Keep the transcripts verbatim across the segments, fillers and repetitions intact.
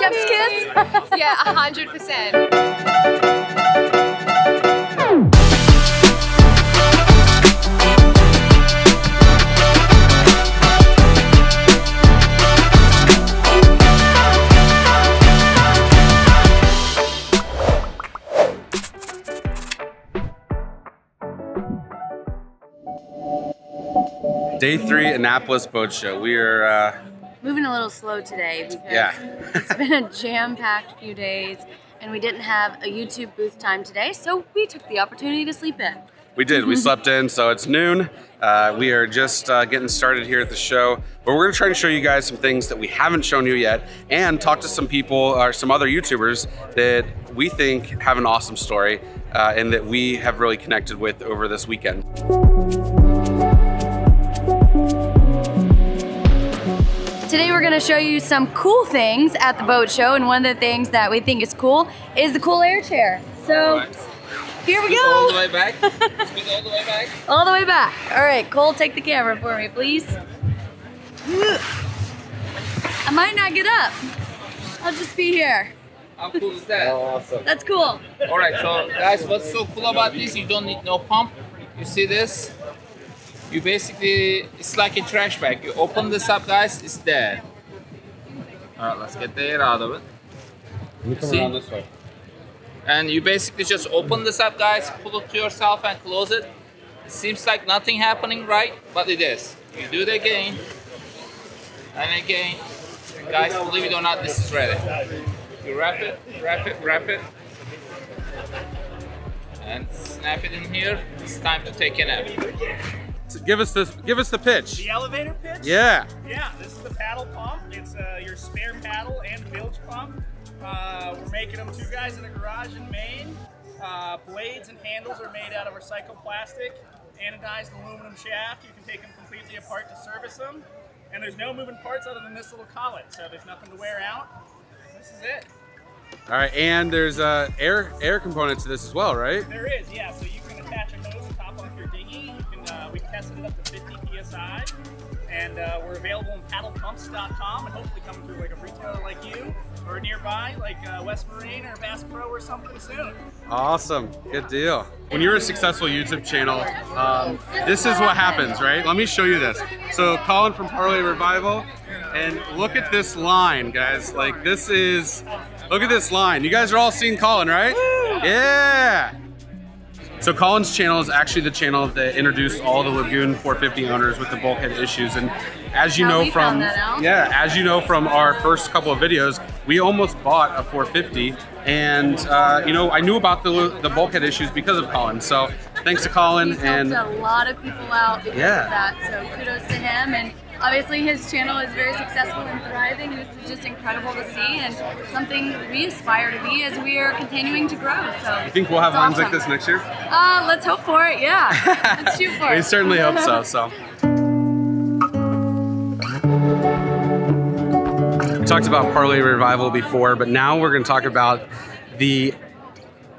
chef's kiss? Yeah, one hundred percent. Day three, Annapolis Boat Show. We are uh, moving a little slow today because yeah. It's been a jam-packed few days, and we didn't have a YouTube booth time today, so we took the opportunity to sleep in. We did. We slept in, so it's noon. Uh, we are just uh, getting started here at the show, but we're gonna try and show you guys some things that we haven't shown you yet, and talk to some people or some other YouTubers that we think have an awesome story uh, and that we have really connected with over this weekend. Today we're gonna show you some cool things at the boat show, and one of the things that we think is cool is the cool air chair. So right. Here we go. All the way back. all the way back. All the way back. All right, Cole, take the camera for me, please. I might not get up. I'll just be here. How cool is that? Oh, awesome. That's cool. All right, so guys, what's so cool about this? You don't need no pump. You see this? You basically, it's like a trash bag. You open this up, guys, it's there. All right, let's get the air out of it. You come around this way. And you basically just open this up, guys, pull it to yourself and close it. It seems like nothing happening, right? But it is. You do it again, and again. Guys, believe it or not, this is ready. You wrap it, wrap it, wrap it. And snap it in here. It's time to take a nap. Give us this. Give us the pitch. The elevator pitch. Yeah. Yeah. This is the paddle pump. It's uh, your spare paddle and bilge pump. Uh, we're making them two guys in a garage in Maine. Uh, blades and handles are made out of recycled plastic, anodized aluminum shaft. You can take them completely apart to service them. And there's no moving parts other than this little collet, so there's nothing to wear out. This is it. All right, and there's uh, air air component to this as well, right? There is. Yeah. So you can attach a hose on top of your dinghy. Uh, we tested it up to fifty P S I, and uh, we're available on paddle pumps dot com, and hopefully coming through like a retailer like you, or nearby, like uh, West Marine or Bass Pro or something soon. Awesome, good deal. When you're a successful YouTube channel, um, this is what happens, right? Let me show you this. So Colin from Parlay Revival, and look at this line, guys. Like this is, look at this line. You guys are all seeing Colin, right? Yeah. So Colin's channel is actually the channel that introduced all the Lagoon four fifty owners with the bulkhead issues, and as you know from yeah, as you know from our first couple of videos, we almost bought a four fifty, and uh, you know I knew about the the bulkhead issues because of Colin. So thanks to Colin, he's and helped a lot of people out because yeah. of that. So kudos to him, and obviously his channel is very successful and thriving. This is just incredible to see, and something we aspire to be as we are continuing to grow. So you think we'll have lines awesome. like this next year? Uh, let's hope for it, yeah. Let's shoot for it. We certainly hope so, so. We talked about Parlay Revival before, but now we're gonna talk about the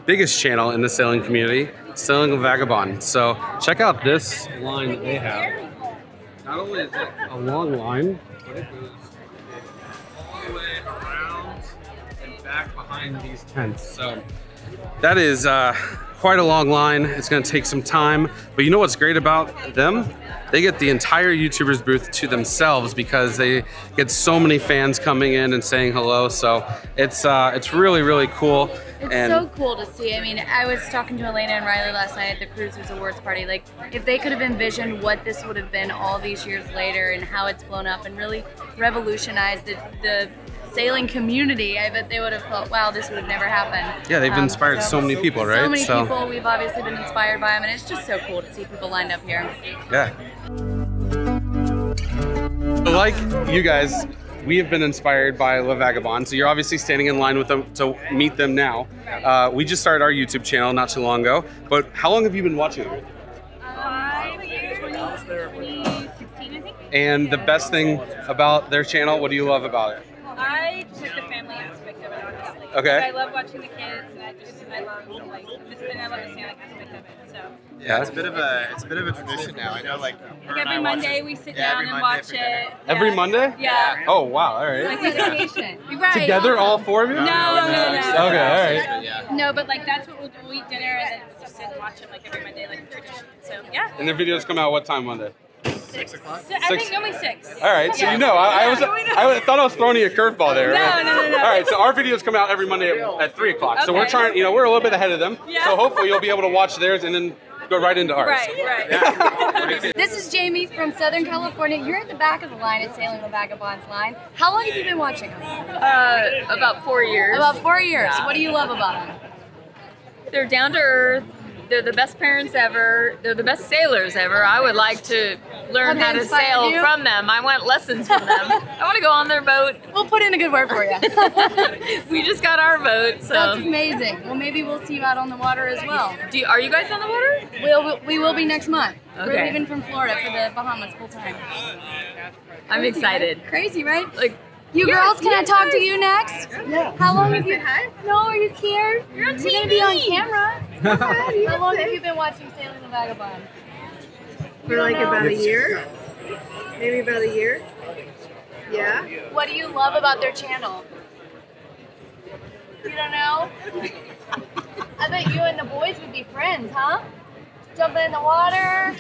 biggest channel in the sailing community, Sailing Vagabond. So check out this line that they have. Not only is it a long line, but it goes all the way around and back behind these tents. So that is uh, quite a long line. It's going to take some time, but you know what's great about them? They get the entire YouTuber's booth to themselves because they get so many fans coming in and saying hello. So it's uh, it's really, really cool. It's and so cool to see. I mean, I was talking to Elena and Riley last night at the Cruisers Awards party. Like, if they could have envisioned what this would have been all these years later and how it's blown up and really revolutionized the, the sailing community, I bet they would have thought, wow, this would have never happened. Yeah, they've um, inspired so, so many people, right? So many so. people. We've obviously been inspired by them, and it's just so cool to see people lined up here. Yeah. Like you guys, we have been inspired by La Vagabonde, so you're obviously standing in line with them to meet them now. Uh, we just started our YouTube channel not too long ago, but how long have you been watching them? Five years, twenty sixteen, I think. And the best thing about their channel, what do you love about it? I just like the family aspect of it, honestly. Okay. I love watching the kids, and I just, I love, like, the, and I love the sailing aspect of it, so Yeah, it's a bit of a it's a bit of a tradition now. I know, like, like every Monday it. we sit yeah, down and Monday, watch it. Yeah. Every Monday? Yeah. Oh wow! All right. Like vacation. Right. Together, all four of you? No, no, no. no. no. Okay, all right. Yeah. No, but like that's what we'll do. We eat dinner and then just sit and watch it like every Monday, like a tradition. So yeah. And the videos come out what time Monday? Six o'clock. So, I think only six. All right, so you know, I, I was, I thought I was throwing you a curveball there. Right? No, no, no, no. All right, so our videos come out every Monday at, at three o'clock. Okay. So we're trying, you know, we're a little bit ahead of them. Yeah. So hopefully you'll be able to watch theirs and then go right into ours. Right, right. This is Jamie from Southern California. You're at the back of the line at Sailing the Vagabonds line. How long have you been watching them? Uh, about four years. About four years. Yeah. What do you love about them? They're down to earth. They're the best parents ever. They're the best sailors ever. I would like to learn how to sail you? from them. I want lessons from them. I want to go on their boat. We'll put in a good word for you. We just got our boat, so. That's amazing. Well, maybe we'll see you out on the water as well. Do you, are you guys on the water? We'll, we will be next month. Okay. We're leaving from Florida for the Bahamas full time. I'm Crazy, excited. Right? Crazy, right? Like. You yes, girls, can yes, I talk yes. to you next? Yeah. How long have you? Hi? No, are you scared? You're on T V. You're gonna be on camera. Hi, How long have you been watching Sailing the Vagabond? For like know. about a year, maybe about a year. Yeah. What do you love about their channel? You don't know? I bet you and the boys would be friends, huh? Jumping in the water,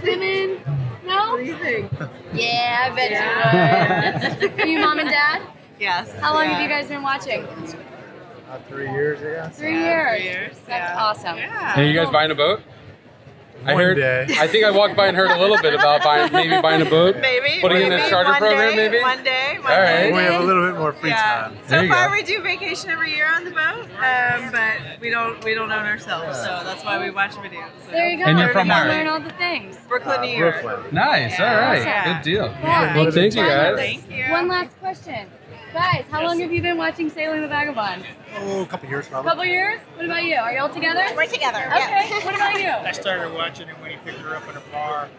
swimming. No? What do you think? Yeah, I bet yeah. you would. Are you mom and dad? Yes. How long yeah. have you guys been watching? About three years, I guess. Three yeah, years. Three years. That's yeah. awesome. Yeah. Are you guys buying a boat? One I heard. Day. I think I walked by and heard a little bit about buying, maybe buying a boat. Maybe. Putting maybe, in a charter program, day, maybe. One day. One All right. Day. We have a little bit more free yeah. time. So far, go. we do vacation every year on the boat, um, but we don't we don't own ourselves, so that's why we watch videos. So. There you go. And you're from where? Learn all the things. Brooklyn, uh, New York. Brooklyn. Nice. Yeah. All right. Yeah. Good deal. Yeah. Well, thank you guys. Thank you. One last question, guys. How long have you been watching Sailing the Vagabond? Oh, a couple years probably. Couple years? What about you? Are you all together? We're together. Okay. Yeah. What about you? I started watching it when he picked her up in a bar.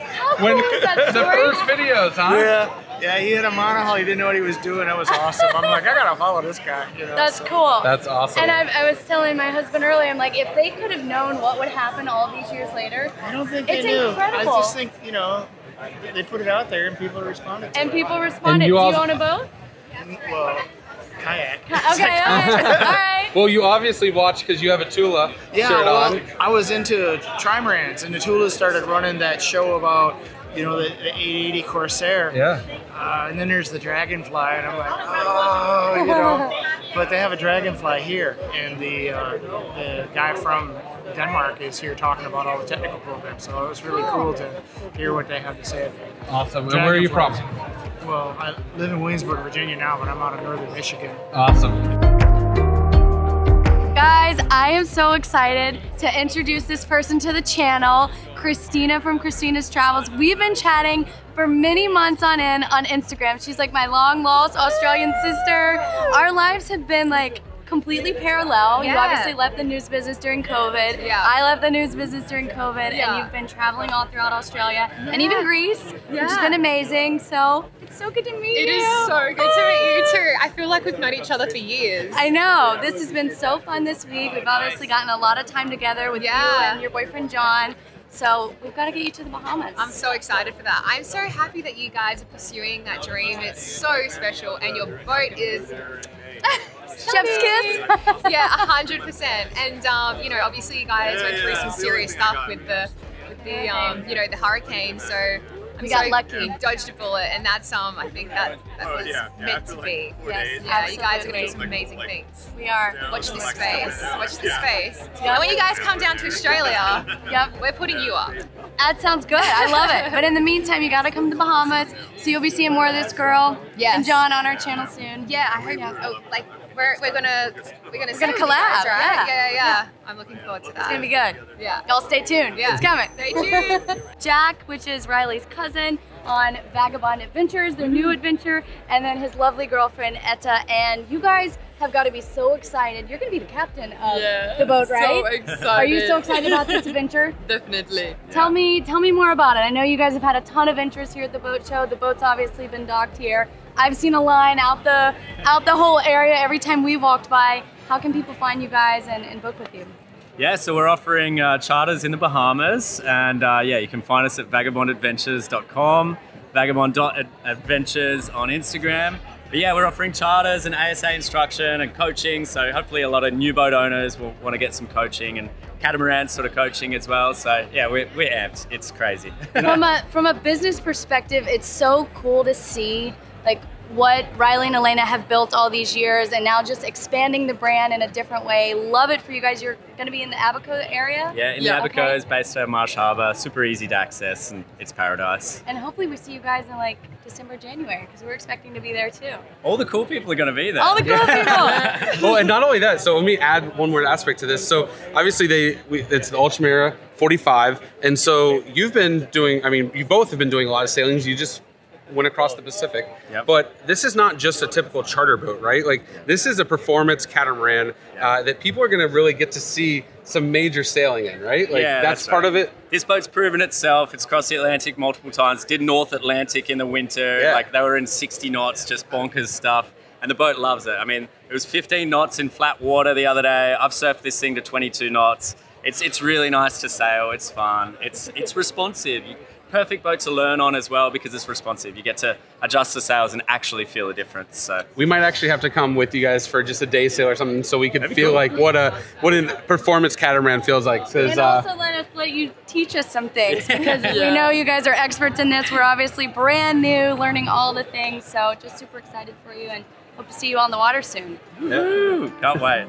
How cool when, is that story? The first videos, huh? Yeah. Yeah. He had a monohull. He didn't know what he was doing. That was awesome. I'm like, I gotta follow this guy. You know, That's so. cool. That's awesome. And I'm, I was telling my husband earlier, I'm like, if they could have known what would happen all these years later, I don't think it's they knew. Incredible. I just think, you know, they put it out there and people responded. To and it. people responded. And you Do you own a boat? Well. Kayak. Okay, okay. All right. Well, you obviously watch because you have a Tula yeah, shirt well, on. I was into trimarans, and the Tula started running that show about, you know, the, the eight eighty Corsair. Yeah. Uh, and then there's the Dragonfly, and I'm like, oh, you know. But they have a Dragonfly here, and the uh, the guy from Denmark is here talking about all the technical programs, so it was really cool to hear what they have to say. Awesome. And where are you from? Well, I live in Williamsburg, Virginia now, but I'm out of northern Michigan. Awesome. Guys, I am so excited to introduce this person to the channel, Christina from Christina's Travels. We've been chatting for many months on end on Instagram. She's like my long lost Australian sister. Our lives have been like completely parallel. Yeah. You obviously left the news business during COVID. Yeah. I left the news business during COVID, yeah. and you've been traveling all throughout Australia yeah. and even Greece, yeah. which has been amazing. So it's so good to meet it you. It is so good oh. to meet you too. I feel like we've known each other for years. I know. This has been so fun this week. We've obviously gotten a lot of time together with yeah. you and your boyfriend John. So we've got to get you to the Bahamas. I'm so excited for that. I'm so happy that you guys are pursuing that dream. It's so special, and your boat is chef's kiss. Yeah, one hundred percent. And um, you know, obviously you guys went through some serious stuff with the with the um, you know, the hurricane. So I'm we got so lucky. You dodged a bullet, and that's um I think that that was oh, yeah. Yeah, meant to like be. Yes, yeah, you guys are going to do some amazing like, things. We are. Watch this space. Watch this space. Yeah. Yeah. And when you guys come down to Australia, yep, we're putting you up. That sounds good. I love it. But in the meantime, you got to come to the Bahamas, so you'll be seeing more of this girl yes. and John on our channel soon. Yeah, I hope. Yeah. Oh, like. We're, we're gonna we're gonna, we're gonna collab, guys, right? Yeah. Yeah, yeah, yeah. I'm looking forward to that. It's gonna be good. Yeah. Y'all stay tuned. Yeah. It's coming. Stay tuned. Jack, which is Riley's cousin, on Vagabond Adventures, their new adventure, and then his lovely girlfriend Etta. And you guys have got to be so excited. You're gonna be the captain of yeah, the boat, right? So excited. Are you so excited about this adventure? Definitely. Tell yeah. me, tell me more about it. I know you guys have had a ton of adventures here at the boat show. The boat's obviously been docked here. I've seen a line out the out the whole area every time we walked by. How can people find you guys and, and book with you? Yeah, so we're offering uh, charters in the Bahamas, and uh, yeah, you can find us at vagabond adventures dot com, vagabond dot adventures on Instagram. But yeah, we're offering charters and A S A instruction and coaching, so hopefully a lot of new boat owners will want to get some coaching and catamaran sort of coaching as well. So yeah, we're, we're amped. It's crazy. From a from a business perspective, it's so cool to see like what Riley and Elena have built all these years, and now just expanding the brand in a different way. Love it for you guys. You're going to be in the Abaco area? Yeah, in yeah. the Abaco, okay. Is based out of Marsh Harbour. Super easy to access, and it's paradise. And hopefully we see you guys in like December, January, because we're expecting to be there too. All the cool people are going to be there. All the cool yeah. people. Well, and not only that. So let me add one more aspect to this. So obviously they we, it's the Outremer forty-five, and so you've been doing. I mean, you both have been doing a lot of sailings. You just went across the Pacific, yep. But this is not just a typical charter boat, right? Like this is a performance catamaran uh, yeah. that people are going to really get to see some major sailing in, right? Like yeah, that's, that's part right. of it. This boat's proven itself. It's crossed the Atlantic multiple times. Did North Atlantic in the winter. Yeah. Like they were in sixty knots, just bonkers stuff. And the boat loves it. I mean, it was fifteen knots in flat water the other day. I've surfed this thing to twenty-two knots. It's it's really nice to sail. It's fun. It's it's responsive. You, perfect boat to learn on as well because it's responsive. You get to adjust the sails and actually feel the difference. So we might actually have to come with you guys for just a day sail or something, so we can feel cool. like what a what a performance catamaran feels like. And also uh, let us let you teach us some things yeah. because yeah. we know you guys are experts in this. We're obviously brand new, learning all the things. So just super excited for you, and hope to see you on the water soon. Woo-hoo. Can't wait.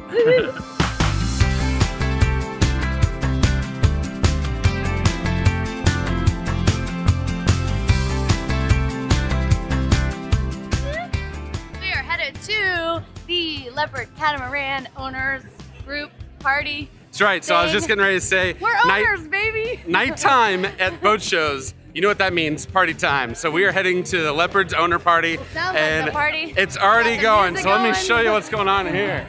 Leopard catamaran owners group party. That's right. So thing. I was just getting ready to say, we're owners, night, baby. Nighttime at boat shows. You know what that means? Party time. So we are heading to the Leopard's owner party, sounds and like the party. It's already going. So going. Let me show you what's going on here.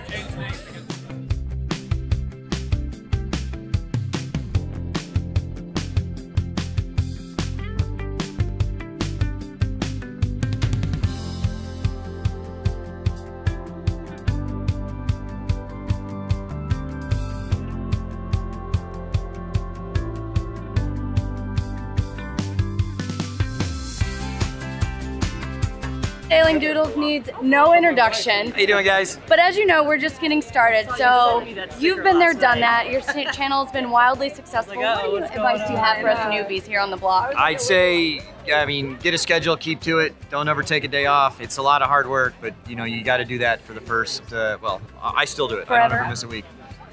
Sailing Doodles needs no introduction. How you doing, guys? But as you know, we're just getting started. So you've been there, done that. Your channel's been wildly successful. What advice do you have for us newbies here on the block? I'd say, I mean, get a schedule, keep to it. Don't ever take a day off. It's a lot of hard work, but you know, you got to do that for the first. Uh, well, I still do it. Forever. I don't ever miss a week.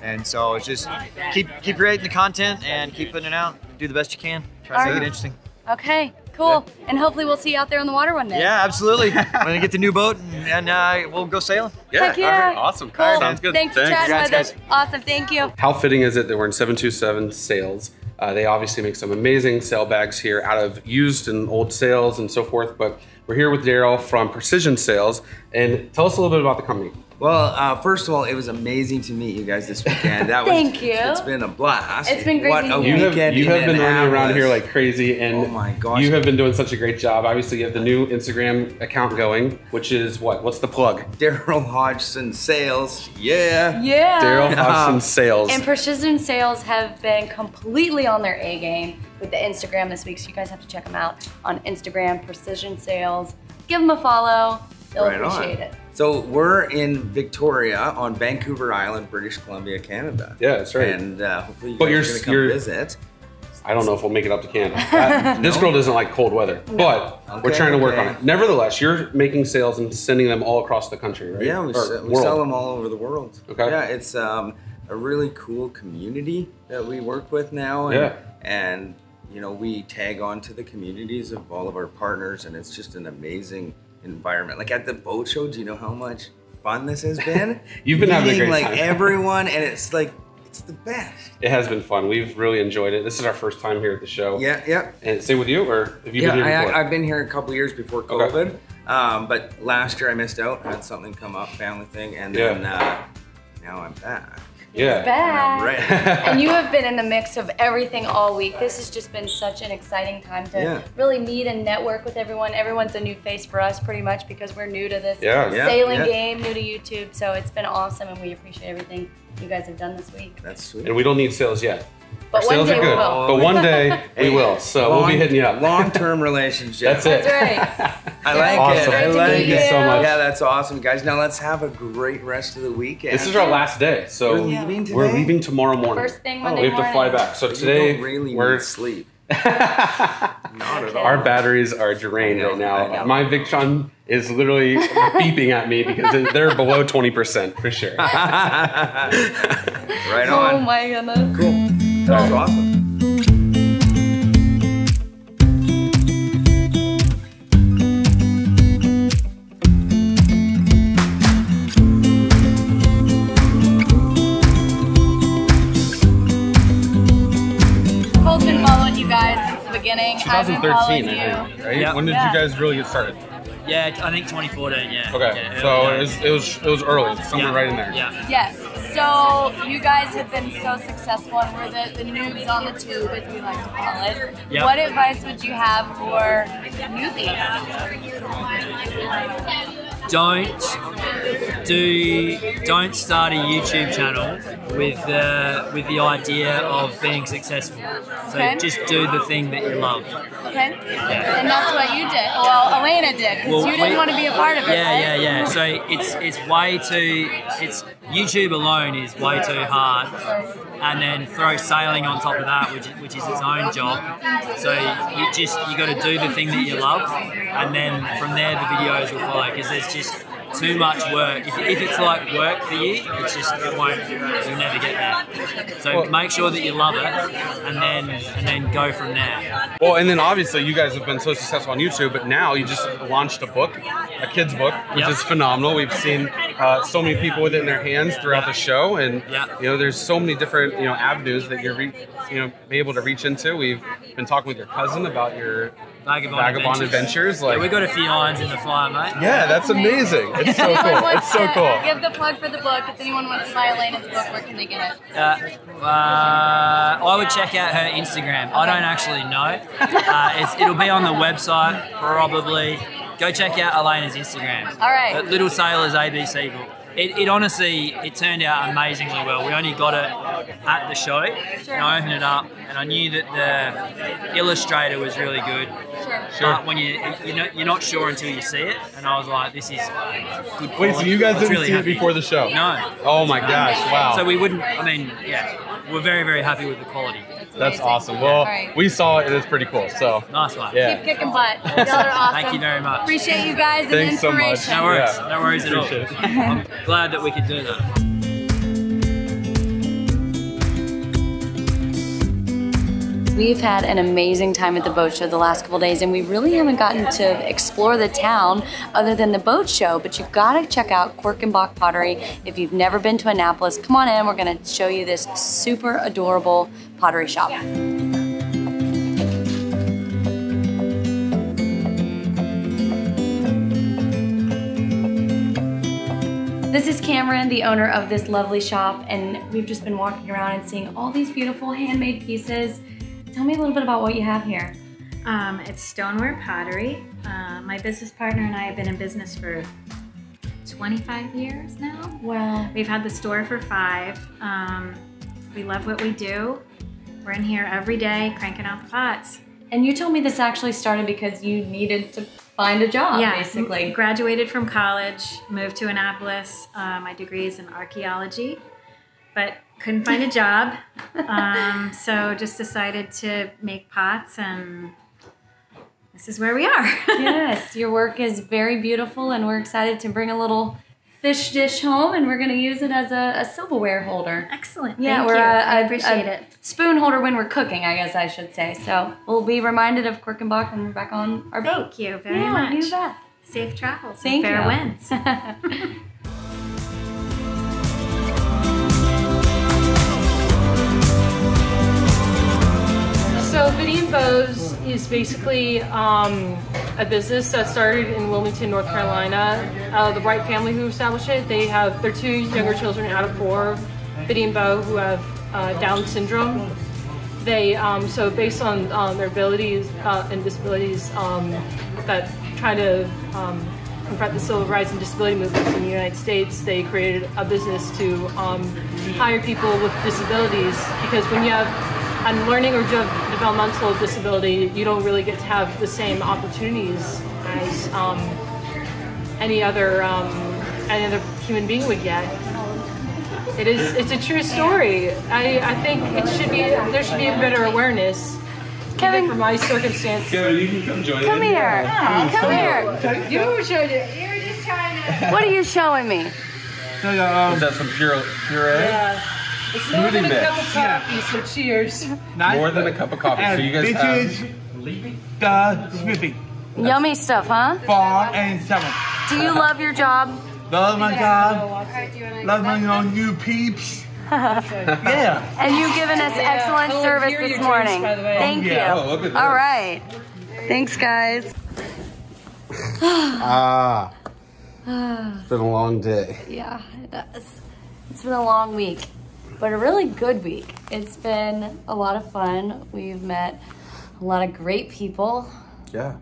And so it's just keep keep creating the content and keep putting it out. Do the best you can. Try to make it interesting. Okay. Cool, and hopefully we'll see you out there on the water one day. Yeah, absolutely. We're gonna get the new boat, and, and uh, we'll go sailing. Yeah, yeah. All right. Awesome. Cool. All right, sounds good. Thanks, Thanks. for chatting with us. Awesome, thank you. How fitting is it that we're in seven two seven Sails? Uh, they obviously make some amazing sail bags here out of used and old sails and so forth, but we're here with Darryl from Precision Sails, and tell us a little bit about the company. Well, uh, first of all, it was amazing to meet you guys this weekend. That was, Thank you. It's been a blast. It's been great. What a you weekend! Have, you have been running around here like crazy, and oh my gosh, you have been doing such a great job. Obviously, you have the new Instagram account going, which is what? What's the plug? Darryl Hodgson Sails. Yeah. Yeah. Darryl Hodgson Sails. And Precision Sails have been completely on their A game with the Instagram this week, so you guys have to check them out on Instagram. Precision Sails. Give them a follow. They'll right appreciate on. It. So we're in Victoria on Vancouver Island, British Columbia, Canada. Yeah, that's right. And uh, hopefully you but guys are gonna come you're, visit. I don't know if we'll make it up to Canada. That, no? This girl doesn't like cold weather, no. but okay, we're trying to work okay. on it. Nevertheless, you're making sales and sending them all across the country, right? Yeah, we, se we sell them all over the world. Okay. Yeah, it's um, a really cool community that we work with now. And, yeah. and you know, we tag on to the communities of all of our partners, and it's just an amazing environment. Like at the boat show, do you know how much fun this has been? You've been Meeting, having a great like time. Everyone, and it's like it's the best. It has been fun. We've really enjoyed it. This is our first time here at the show. Yeah, yeah. And same with you, or have you yeah, been here before? I, I've been here a couple years before COVID, okay. um, but last year I missed out. I had something come up, family thing, and then yeah. uh, now I'm back. Yeah. He's back. Right. And you have been in the mix of everything all week. This has just been such an exciting time to yeah. really meet and network with everyone. Everyone's a new face for us pretty much because we're new to this yeah, yeah, sailing yeah. game, new to YouTube. So it's been awesome and we appreciate everything you guys have done this week. That's sweet. And we don't need sales yet. But one, day we will. but one day we will. So long, we'll be hitting you up. Long-term relationship. That's it. That's right. I like awesome. it. I like Thank you it. so much. Yeah, that's awesome, guys. Now let's have a great rest of the weekend. This is our last day, so we're leaving, today? We're leaving tomorrow morning. First thing Monday oh, we have morning. to fly back. So today don't really we're need sleep. Not at all. Our batteries are drained right now. My Victron is literally beeping at me because they're below twenty percent for sure. Right on. Oh my goodness. Cool. That was awesome. Cole's been following you guys since the beginning. twenty thirteen, I think, right? Yep. When did yeah. you guys really get started? Yeah, I think twenty fourteen, yeah. Okay, yeah, so it was, it was it was early, somewhere yeah. right in there. Yeah. Yes. So you guys have been so successful and we're the, the noobs on the tube, as we like to call it. Yep. What advice would you have for newbies? Don't do don't start a YouTube channel with the with the idea of being successful. So okay. just do the thing that you love. Okay. Yeah. And that's what you did. Well, Elena did, because well, you didn't we, want to be a part of it. Yeah, right? yeah, yeah. So it's it's way too it's YouTube alone is way too hard, and then throw sailing on top of that, which which is its own job. So you just you got to do the thing that you love, and then from there the videos will follow. Because there's just too much work. If, if it's like work for you, it's just it won't. You'll never get there. So well, make sure that you love it, and then and then go from there. Well, and then obviously you guys have been so successful on YouTube, but now you just launched a book, a kids book, which yep. is phenomenal. We've seen uh, so many people with it in their hands throughout yep. the show, and yep. you know there's so many different you know avenues that you're re you know be able to reach into. We've been talking with your cousin about your Vagabond, Vagabond Adventures. Adventures like yeah, we got a few irons in the fire, mate. Yeah, that's amazing. It's so cool. It's so cool. Give the plug for the book. If anyone wants to buy Elena's book, where can they get it? Uh, uh, I would check out her Instagram. I don't actually know. Uh, it's, it'll be on the website probably. Go check out Elena's Instagram. All right. Little Sailors A B C book. It, it honestly, it turned out amazingly well. We only got it at the show, sure. and I opened it up, and I knew that the illustrator was really good. Sure. Sure. But when you you're not, you're not sure until you see it, and I was like, this is good. Quality. Wait, so you guys didn't really see happy. it before the show? No. Oh my no. gosh! Wow. So we wouldn't. I mean, yeah, we're very very happy with the quality. That's awesome. Yeah. Well, right. we saw it and it's pretty cool. So nice one. Yeah. Keep kicking butt. Y'all are awesome. Thank you very much. Appreciate you guys and Thanks the inspiration. So much. No worries. Yeah. No worries Appreciate at all. It. I'm glad that we could do that. We've had an amazing time at the boat show the last couple days, and we really haven't gotten to explore the town other than the boat show, but you've got to check out Quirkenbach Pottery. If you've never been to Annapolis, come on in. We're going to show you this super adorable pottery shop. Yeah. This is Cameron, the owner of this lovely shop, and we've just been walking around and seeing all these beautiful handmade pieces. Tell me a little bit about what you have here. Um, it's stoneware pottery. Uh, my business partner and I have been in business for twenty-five years now. Wow. We've had the store for five. Um, we love what we do. We're in here every day cranking out the pots. And you told me this actually started because you needed to find a job, yeah, basically. Yeah, graduated from college, moved to Annapolis. Uh, my degree is in archaeology, but couldn't find a job. Um, so just decided to make pots, and this is where we are. Yes, your work is very beautiful, and we're excited to bring a little fish dish home, and we're going to use it as a, a silverware holder. Excellent. Yeah, Thank or you. A, a, I appreciate a it. Spoon holder when we're cooking, I guess I should say. So we'll be reminded of Quirkenbach when we're back on our Thank boat. Thank you very yeah, much. You bet. Safe travels. Thank and fair you. Fair winds. So Bitty and Bo's is basically um, a business that started in Wilmington, North Carolina. Uh, the Wright family who established it, they have their two younger children out of four. Bitty and Bo who have uh, Down syndrome. They, um, so based on um, their abilities uh, and disabilities um, that try to um, confront the civil rights and disability movements in the United States, they created a business to um, hire people with disabilities, because when you have a learning or developmental disability, you don't really get to have the same opportunities as um, any other um, any other human being would get. It is, it's a true story. I, I think it should be, there should be a better awareness. Kevin, for my circumstance. Kevin, you can come join. Come in. here. No, come, come here. You showed it. You're just trying to. What are you showing me? No, no, um, is that some pure, puree? Yeah. It's more than a cup of coffee, yeah. So cheers. Nice. More than a cup of coffee. So you guys this have. This is the smoothie. Yummy stuff, huh? Four and seven. Do you love your job? Love my job. Love my own new peeps. Yeah. And you've given us yeah. excellent oh, service this morning. Drinks, Thank oh, yeah. you. Oh, look at that. All right. Thanks, guys. Ah. It's been a long day. Yeah, it does. It's been a long week, but a really good week. It's been a lot of fun. We've met a lot of great people. Yeah.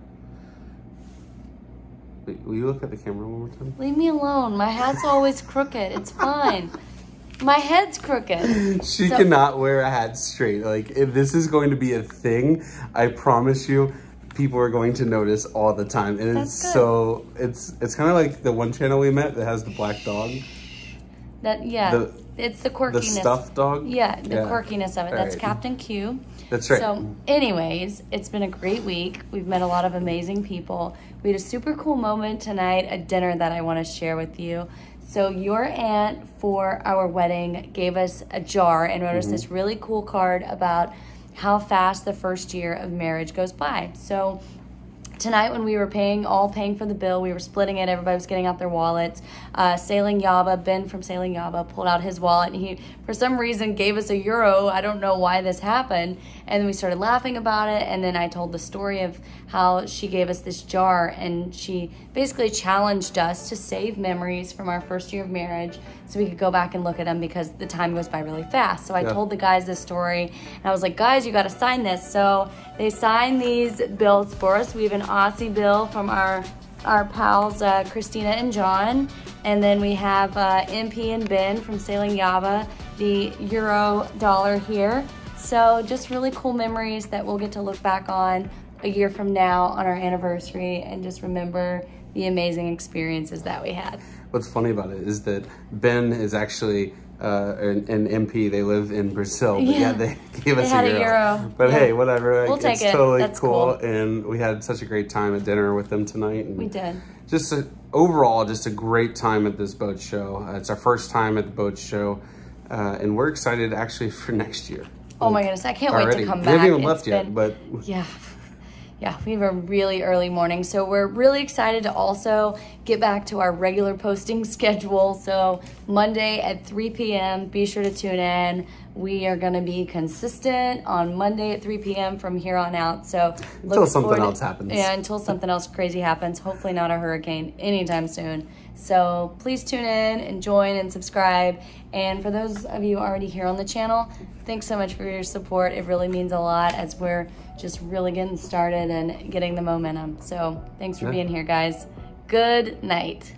Will you look at the camera one more time? Leave me alone. My hat's always crooked. It's fine. My head's crooked. She so. cannot wear a hat straight. Like, if this is going to be a thing, I promise you, people are going to notice all the time. And That's it's good. so, it's it's kind of like the one channel we met that has the black dog. That, yeah. The, it's the quirkiness. The stuffed dog? Yeah, the yeah. quirkiness of it. All That's right. Captain Q. That's right. So anyways, it's been a great week. We've met a lot of amazing people. We had a super cool moment tonight, a dinner that I want to share with you. So your aunt for our wedding gave us a jar and wrote mm-hmm. us this really cool card about how fast the first year of marriage goes by. So tonight when we were paying, all paying for the bill, we were splitting it, everybody was getting out their wallets. Uh, Sailing Yaba, Ben from Sailing Yaba pulled out his wallet, and he, for some reason, gave us a euro. I don't know why this happened. And then we started laughing about it, and then I told the story of how she gave us this jar, and she basically challenged us to save memories from our first year of marriage so we could go back and look at them, because the time goes by really fast. So I yeah. told the guys this story, and I was like, guys, you gotta sign this. So they signed these bills for us. We even Aussie bill from our our pals uh, Christina and John, and then we have uh, M P and Ben from Sailing Yaba, the euro dollar here. So just really cool memories that we'll get to look back on a year from now on our anniversary, and just remember the amazing experiences that we had. What's funny about it is that Ben is actually uh, an, an M P. They live in Brazil, but yeah, yeah they gave they us had a, euro. a euro. But yeah. hey, whatever. We'll it's take it. totally That's cool. cool. And we had such a great time at dinner with them tonight. And we did. Just a, overall, just a great time at this boat show. Uh, it's our first time at the boat show, uh, and we're excited actually for next year. Oh like, my goodness, I can't already. wait to come back. We haven't even it's left been, yet, but yeah. Yeah, we have a really early morning, so we're really excited to also get back to our regular posting schedule. So Monday at three p m, be sure to tune in. We are gonna be consistent on Monday at three p m from here on out. So until something else happens. Yeah, until something else crazy happens. Hopefully not a hurricane anytime soon. So please tune in and join and subscribe. And for those of you already here on the channel, thanks so much for your support. It really means a lot as we're just really getting started and getting the momentum. So thanks for yeah. being here, guys. Good night.